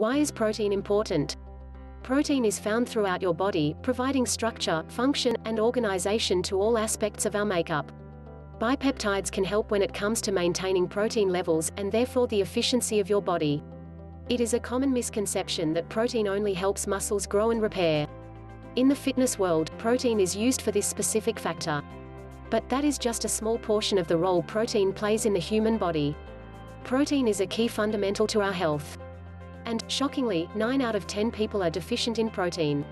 Why is protein important? Protein is found throughout your body, providing structure, function, and organization to all aspects of our makeup. Bipeptides can help when it comes to maintaining protein levels, and therefore the efficiency of your body. It is a common misconception that protein only helps muscles grow and repair. In the fitness world, protein is used for this specific factor. But that is just a small portion of the role protein plays in the human body. Protein is a key fundamental to our health. And, shockingly, 9 out of 10 people are deficient in protein.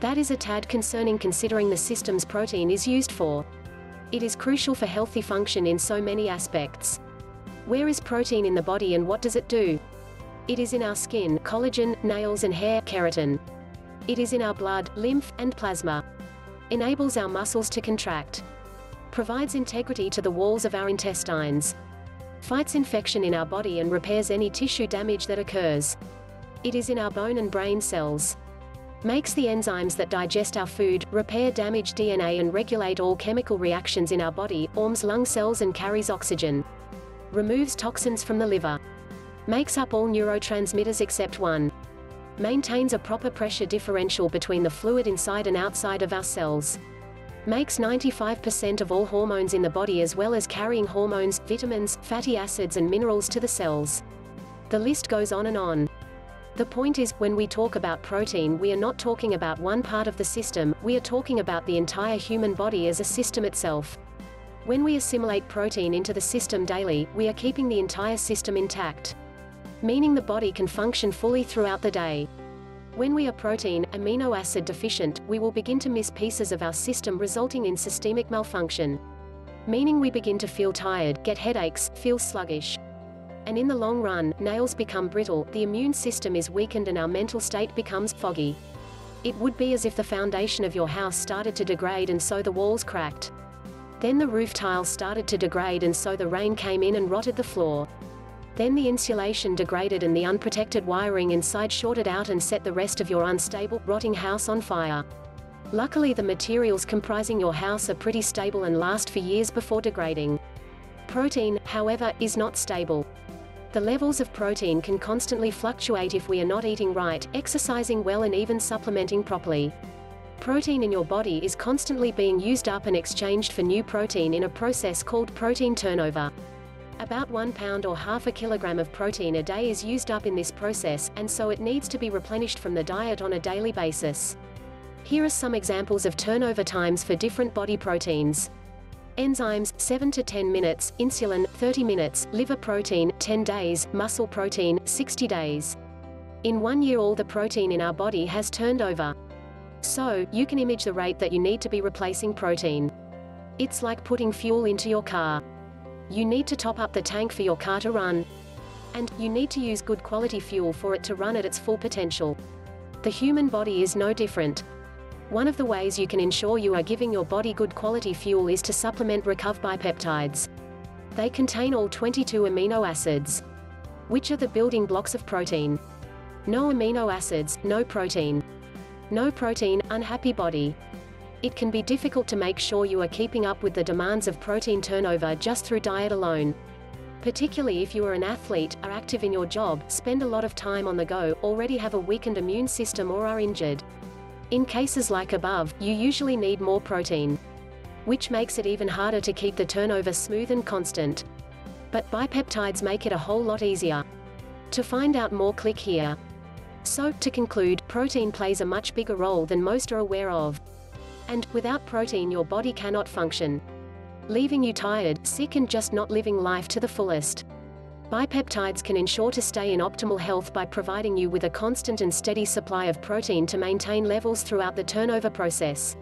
That is a tad concerning considering the systems protein is used for. It is crucial for healthy function in so many aspects. Where is protein in the body and what does it do? It is in our skin, collagen, nails and hair, keratin. It is in our blood, lymph, and plasma. Enables our muscles to contract. Provides integrity to the walls of our intestines. Fights infection in our body and repairs any tissue damage that occurs. It is in our bone and brain cells. Makes the enzymes that digest our food, repair damaged DNA and regulate all chemical reactions in our body, warms lung cells and carries oxygen. Removes toxins from the liver. Makes up all neurotransmitters except one. Maintains a proper pressure differential between the fluid inside and outside of our cells. Makes 95% of all hormones in the body, as well as carrying hormones, vitamins, fatty acids and minerals to the cells. The list goes on and on. The point is, when we talk about protein, we are not talking about one part of the system, we are talking about the entire human body as a system itself. When we assimilate protein into the system daily, we are keeping the entire system intact. Meaning the body can function fully throughout the day. When we are protein, amino acid deficient, we will begin to miss pieces of our system, resulting in systemic malfunction. Meaning we begin to feel tired, get headaches, feel sluggish. And in the long run, nails become brittle, the immune system is weakened and our mental state becomes foggy. It would be as if the foundation of your house started to degrade and so the walls cracked. Then the roof tiles started to degrade and so the rain came in and rotted the floor. Then the insulation degraded and the unprotected wiring inside shorted out and set the rest of your unstable, rotting house on fire. Luckily, the materials comprising your house are pretty stable and last for years before degrading. Protein, however, is not stable. The levels of protein can constantly fluctuate if we are not eating right, exercising well and even supplementing properly. Protein in your body is constantly being used up and exchanged for new protein in a process called protein turnover. About 1 pound or half a kilogram of protein a day is used up in this process, and so it needs to be replenished from the diet on a daily basis. Here are some examples of turnover times for different body proteins. Enzymes, 7 to 10 minutes, insulin, 30 minutes, liver protein, 10 days, muscle protein, 60 days. In 1 year all the protein in our body has turned over. So, you can imagine the rate that you need to be replacing protein. It's like putting fuel into your car. You need to top up the tank for your car to run. And, you need to use good quality fuel for it to run at its full potential. The human body is no different. One of the ways you can ensure you are giving your body good quality fuel is to supplement Recov BiPeptides. They contain all 22 amino acids, which are the building blocks of protein. No amino acids, no protein. No protein, unhappy body. It can be difficult to make sure you are keeping up with the demands of protein turnover just through diet alone. Particularly if you are an athlete, are active in your job, spend a lot of time on the go, already have a weakened immune system or are injured. In cases like above, you usually need more protein, which makes it even harder to keep the turnover smooth and constant. But bipeptides make it a whole lot easier. To find out more, click here. So, to conclude, protein plays a much bigger role than most are aware of. And, without protein your body cannot function. Leaving you tired, sick and just not living life to the fullest. Bipeptides can ensure to stay in optimal health by providing you with a constant and steady supply of protein to maintain levels throughout the turnover process.